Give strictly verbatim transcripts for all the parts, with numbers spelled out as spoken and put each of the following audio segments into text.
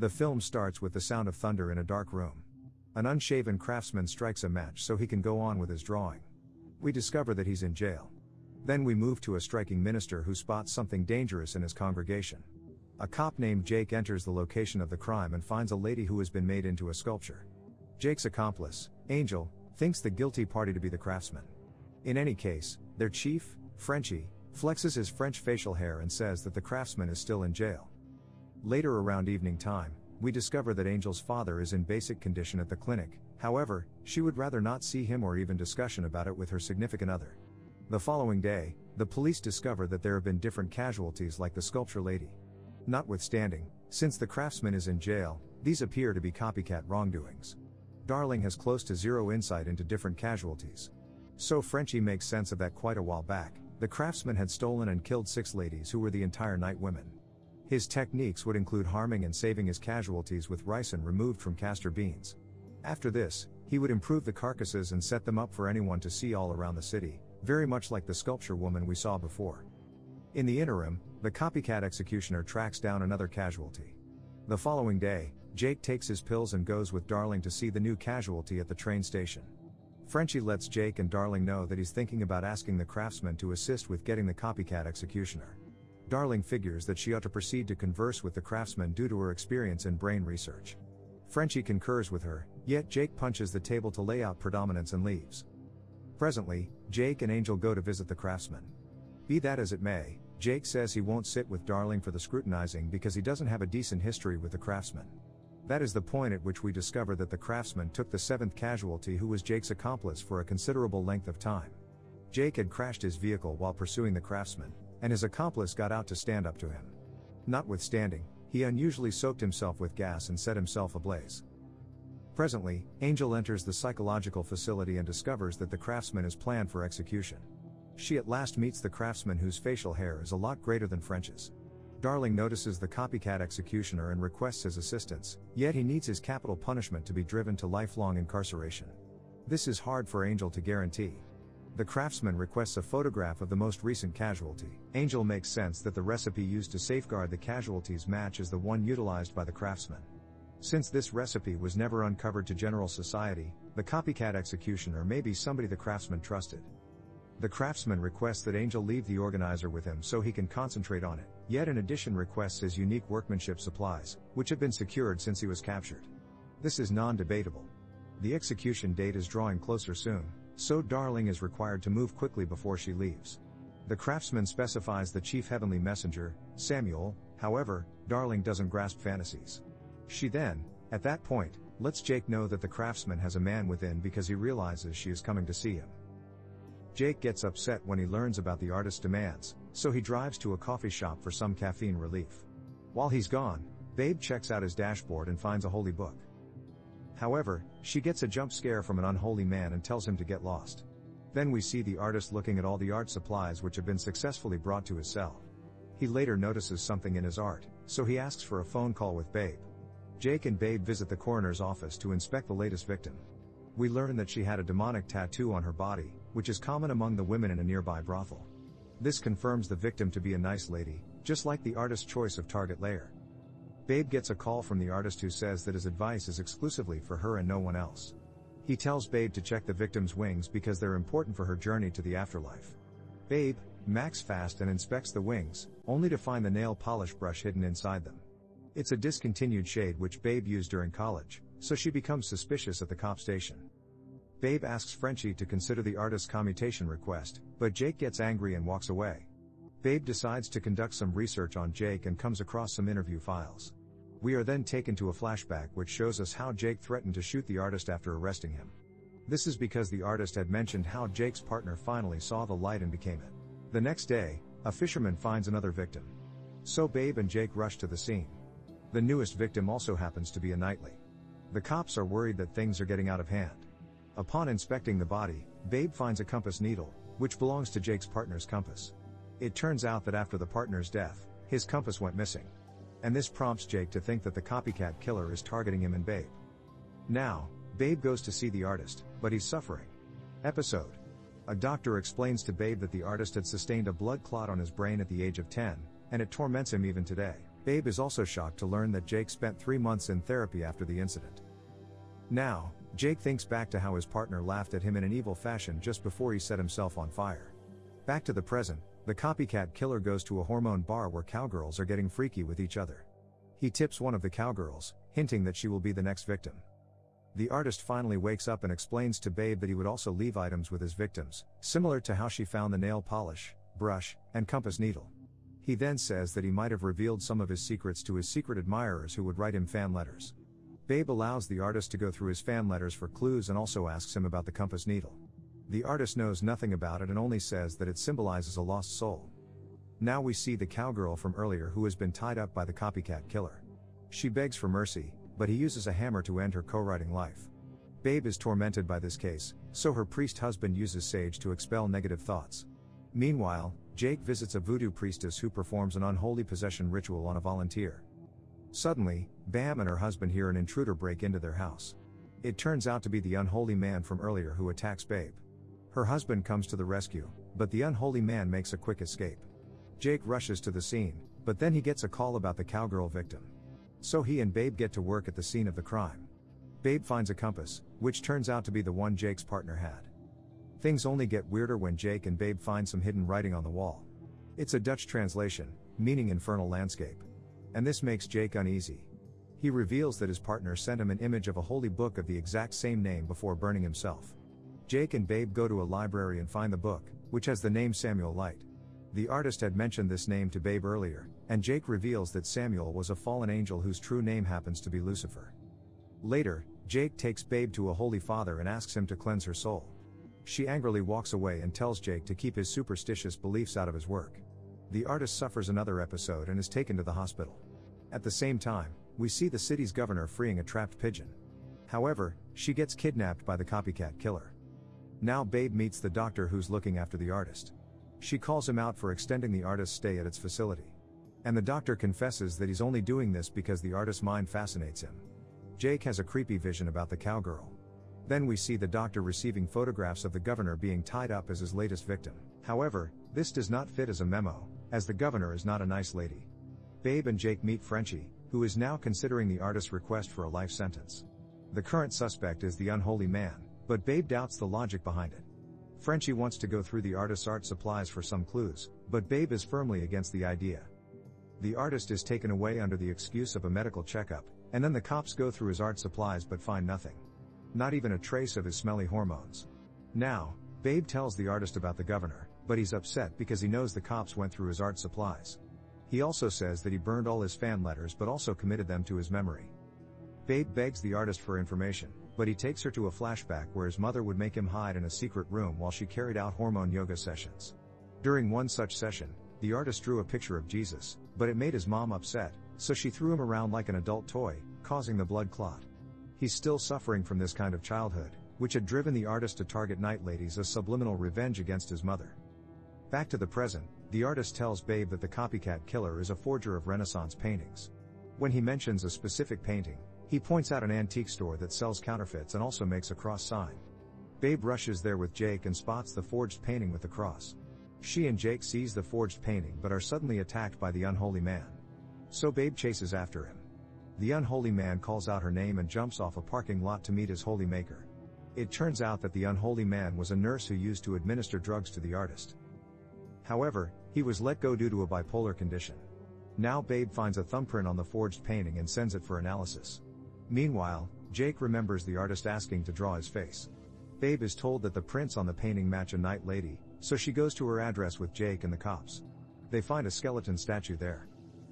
The film starts with the sound of thunder in a dark room. An unshaven craftsman strikes a match so he can go on with his drawing. We discover that he's in jail. Then we move to a striking minister who spots something dangerous in his congregation. A cop named Jake enters the location of the crime and finds a lady who has been made into a sculpture. Jake's accomplice, Angel, thinks the guilty party to be the craftsman. In any case, their chief, Frenchie, flexes his French facial hair and says that the craftsman is still in jail. Later around evening time, we discover that Angel's father is in basic condition at the clinic. However, she would rather not see him or even discussion about it with her significant other. The following day, the police discover that there have been different casualties like the sculpture lady. Notwithstanding, since the craftsman is in jail, these appear to be copycat wrongdoings. Darling has close to zero insight into different casualties. So Frenchie makes sense of that quite a while back. The craftsman had stolen and killed six ladies who were the entire night women. His techniques would include harming and saving his casualties with ricin removed from castor beans. After this, he would improve the carcasses and set them up for anyone to see all around the city, very much like the sculpture woman we saw before. In the interim, the copycat executioner tracks down another casualty. The following day, Jake takes his pills and goes with Darling to see the new casualty at the train station. Frenchie lets Jake and Darling know that he's thinking about asking the craftsman to assist with getting the copycat executioner. Darling figures that she ought to proceed to converse with the craftsman due to her experience in brain research. Frenchie concurs with her, yet Jake punches the table to lay out predominance and leaves. Presently, Jake and Angel go to visit the craftsman. Be that as it may, Jake says he won't sit with Darling for the scrutinizing because he doesn't have a decent history with the craftsman. That is the point at which we discover that the craftsman took the seventh casualty who was Jake's accomplice for a considerable length of time. Jake had crashed his vehicle while pursuing the craftsman, and his accomplice got out to stand up to him. Notwithstanding, he unusually soaked himself with gas and set himself ablaze. Presently, Angel enters the psychological facility and discovers that the craftsman is planned for execution. She at last meets the craftsman whose facial hair is a lot greater than French's. Darling notices the copycat executioner and requests his assistance, yet he needs his capital punishment to be driven to lifelong incarceration. This is hard for Angel to guarantee. The craftsman requests a photograph of the most recent casualty. Angel makes sense that the recipe used to safeguard the casualties match is the one utilized by the craftsman. Since this recipe was never uncovered to general society, the copycat executioner may be somebody the craftsman trusted. The craftsman requests that Angel leave the organizer with him so he can concentrate on it, yet in addition requests his unique workmanship supplies, which have been secured since he was captured. This is non-debatable. The execution date is drawing closer soon, so Darling is required to move quickly before she leaves. The craftsman specifies the chief heavenly messenger, Samuel. However, Darling doesn't grasp fantasies. She then, at that point, lets Jake know that the craftsman has a man within because he realizes she is coming to see him. Jake gets upset when he learns about the artist's demands, so he drives to a coffee shop for some caffeine relief. While he's gone, Babe checks out his dashboard and finds a holy book. However, she gets a jump scare from an unholy man and tells him to get lost. Then we see the artist looking at all the art supplies which have been successfully brought to his cell. He later notices something in his art, so he asks for a phone call with Babe. Jake and Babe visit the coroner's office to inspect the latest victim. We learn that she had a demonic tattoo on her body, which is common among the women in a nearby brothel. This confirms the victim to be a nice lady, just like the artist's choice of target layer. Babe gets a call from the artist who says that his advice is exclusively for her and no one else. He tells Babe to check the victim's wings because they're important for her journey to the afterlife. Babe max fast and inspects the wings, only to find the nail polish brush hidden inside them. It's a discontinued shade which Babe used during college, so she becomes suspicious at the cop station. Babe asks Frenchie to consider the artist's commutation request, but Jake gets angry and walks away. Babe decides to conduct some research on Jake and comes across some interview files. We are then taken to a flashback which shows us how Jake threatened to shoot the artist after arresting him. This is because the artist had mentioned how Jake's partner finally saw the light and became it. The next day, a fisherman finds another victim. So Babe and Jake rush to the scene. The newest victim also happens to be a nightly. The cops are worried that things are getting out of hand. Upon inspecting the body, Babe finds a compass needle, which belongs to Jake's partner's compass. It turns out that after the partner's death, his compass went missing. And this prompts Jake to think that the copycat killer is targeting him and Babe. Now, Babe goes to see the artist, but he's suffering. Episode. A doctor explains to Babe that the artist had sustained a blood clot on his brain at the age of ten, and it torments him even today. Babe is also shocked to learn that Jake spent three months in therapy after the incident. Now, Jake thinks back to how his partner laughed at him in an evil fashion just before he set himself on fire. Back to the present, the copycat killer goes to a hormone bar where cowgirls are getting freaky with each other. He tips one of the cowgirls, hinting that she will be the next victim. The artist finally wakes up and explains to Babe that he would also leave items with his victims, similar to how she found the nail polish, brush, and compass needle. He then says that he might have revealed some of his secrets to his secret admirers who would write him fan letters. Babe allows the artist to go through his fan letters for clues and also asks him about the compass needle. The artist knows nothing about it and only says that it symbolizes a lost soul. Now we see the cowgirl from earlier who has been tied up by the copycat killer. She begs for mercy, but he uses a hammer to end her co-writing life. Babe is tormented by this case, so her priest husband uses sage to expel negative thoughts. Meanwhile, Jake visits a voodoo priestess who performs an unholy possession ritual on a volunteer. Suddenly, Bam and her husband hear an intruder break into their house. It turns out to be the unholy man from earlier who attacks Babe. Her husband comes to the rescue, but the unholy man makes a quick escape. Jake rushes to the scene, but then he gets a call about the cowgirl victim. So he and Babe get to work at the scene of the crime. Babe finds a compass, which turns out to be the one Jake's partner had. Things only get weirder when Jake and Babe find some hidden writing on the wall. It's a Dutch translation, meaning infernal landscape. And this makes Jake uneasy. He reveals that his partner sent him an image of a holy book of the exact same name before burning himself. Jake and Babe go to a library and find the book, which has the name Samuel Light. The artist had mentioned this name to Babe earlier, and Jake reveals that Samuel was a fallen angel whose true name happens to be Lucifer. Later, Jake takes Babe to a holy father and asks him to cleanse her soul. She angrily walks away and tells Jake to keep his superstitious beliefs out of his work. The artist suffers another episode and is taken to the hospital. At the same time, we see the city's governor freeing a trapped pigeon. However, she gets kidnapped by the copycat killer. Now Babe meets the doctor who's looking after the artist. She calls him out for extending the artist's stay at its facility. And the doctor confesses that he's only doing this because the artist's mind fascinates him. Jake has a creepy vision about the cowgirl. Then we see the doctor receiving photographs of the governor being tied up as his latest victim. However, this does not fit as a memo, as the governor is not a nice lady. Babe and Jake meet Frenchie, who is now considering the artist's request for a life sentence. The current suspect is the unholy man, but Babe doubts the logic behind it. Frenchie wants to go through the artist's art supplies for some clues, but Babe is firmly against the idea. The artist is taken away under the excuse of a medical checkup, and then the cops go through his art supplies but find nothing. Not even a trace of his smelly hormones. Now, Babe tells the artist about the governor, but he's upset because he knows the cops went through his art supplies. He also says that he burned all his fan letters but also committed them to his memory. Babe begs the artist for information, but he takes her to a flashback where his mother would make him hide in a secret room while she carried out hormone yoga sessions. During one such session, the artist drew a picture of Jesus, but it made his mom upset, so she threw him around like an adult toy, causing the blood clot. He's still suffering from this kind of childhood, which had driven the artist to target night ladies as subliminal revenge against his mother. Back to the present, the artist tells Babe that the copycat killer is a forger of Renaissance paintings. When he mentions a specific painting, he points out an antique store that sells counterfeits and also makes a cross sign. Babe rushes there with Jake and spots the forged painting with the cross. She and Jake seize the forged painting but are suddenly attacked by the unholy man. So Babe chases after him. The unholy man calls out her name and jumps off a parking lot to meet his holy maker. It turns out that the unholy man was a nurse who used to administer drugs to the artist. However, he was let go due to a bipolar condition. Now Babe finds a thumbprint on the forged painting and sends it for analysis. Meanwhile, Jake remembers the artist asking to draw his face. Babe is told that the prints on the painting match a night lady, so she goes to her address with Jake and the cops. They find a skeleton statue there.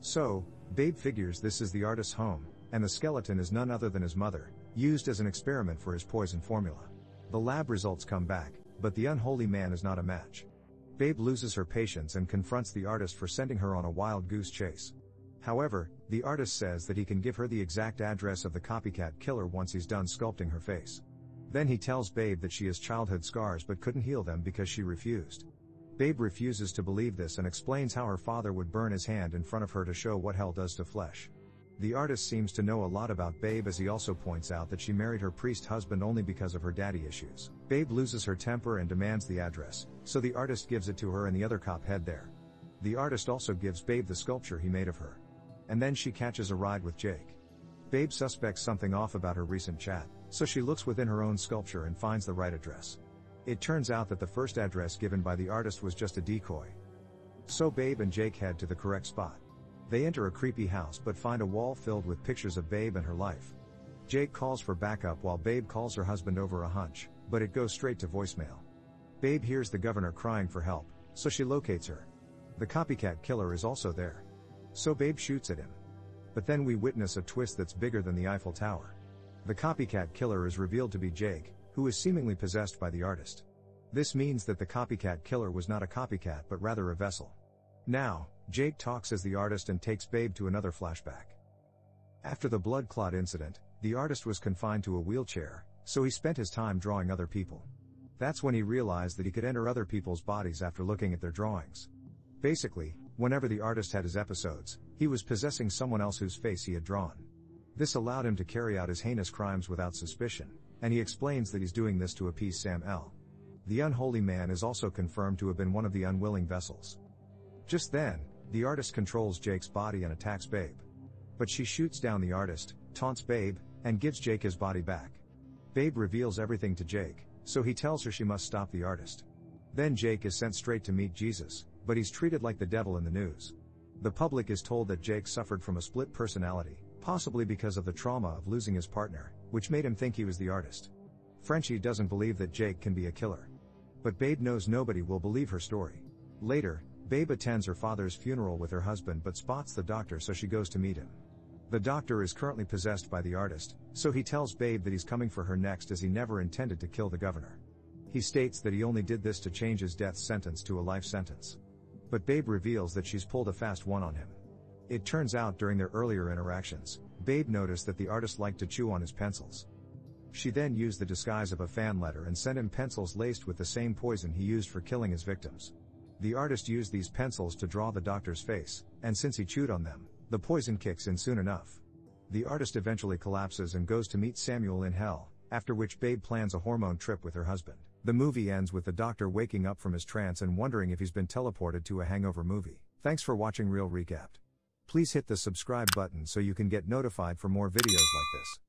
So, Babe figures this is the artist's home, and the skeleton is none other than his mother, used as an experiment for his poison formula. The lab results come back, but the unholy man is not a match. Babe loses her patience and confronts the artist for sending her on a wild goose chase. However, the artist says that he can give her the exact address of the copycat killer once he's done sculpting her face. Then he tells Babe that she has childhood scars but couldn't heal them because she refused. Babe refuses to believe this and explains how her father would burn his hand in front of her to show what hell does to flesh. The artist seems to know a lot about Babe as he also points out that she married her priest husband only because of her daddy issues. Babe loses her temper and demands the address, so the artist gives it to her and the other cop head there. The artist also gives Babe the sculpture he made of her. and then she catches a ride with Jake. Babe suspects something off about her recent chat, so she looks within her own sculpture and finds the right address. It turns out that the first address given by the artist was just a decoy. So Babe and Jake head to the correct spot. They enter a creepy house but find a wall filled with pictures of Babe and her life. Jake calls for backup while Babe calls her husband over a hunch, but it goes straight to voicemail. Babe hears the governor crying for help, so she locates her. The copycat killer is also there. So Babe shoots at him. But then we witness a twist that's bigger than the Eiffel Tower. The copycat killer is revealed to be Jake, who is seemingly possessed by the artist. This means that the copycat killer was not a copycat but rather a vessel. Now, Jake talks as the artist and takes Babe to another flashback. After the blood clot incident, the artist was confined to a wheelchair, so he spent his time drawing other people. That's when he realized that he could enter other people's bodies after looking at their drawings. Basically, whenever the artist had his episodes, he was possessing someone else whose face he had drawn. This allowed him to carry out his heinous crimes without suspicion, and he explains that he's doing this to appease Sam L. The unholy man is also confirmed to have been one of the unwilling vessels. Just then, the artist controls Jake's body and attacks Babe. But she shoots down the artist, taunts Babe, and gives Jake his body back. Babe reveals everything to Jake, so he tells her she must stop the artist. Then Jake is sent straight to meet Jesus, but he's treated like the devil in the news. The public is told that Jake suffered from a split personality, possibly because of the trauma of losing his partner, which made him think he was the artist. Frenchie doesn't believe that Jake can be a killer. But Babe knows nobody will believe her story. Later, Babe attends her father's funeral with her husband but spots the doctor, so she goes to meet him. The doctor is currently possessed by the artist, so he tells Babe that he's coming for her next, as he never intended to kill the governor. He states that he only did this to change his death sentence to a life sentence. But Babe reveals that she's pulled a fast one on him. It turns out during their earlier interactions, Babe noticed that the artist liked to chew on his pencils. She then used the disguise of a fan letter and sent him pencils laced with the same poison he used for killing his victims. The artist used these pencils to draw the doctor's face, and since he chewed on them, the poison kicks in soon enough. The artist eventually collapses and goes to meet Samuel in hell, after which Babe plans a hormone trip with her husband. The movie ends with the doctor waking up from his trance and wondering if he's been teleported to a hangover movie. Thanks for watching Reel Recapped. Please hit the subscribe button so you can get notified for more videos like this.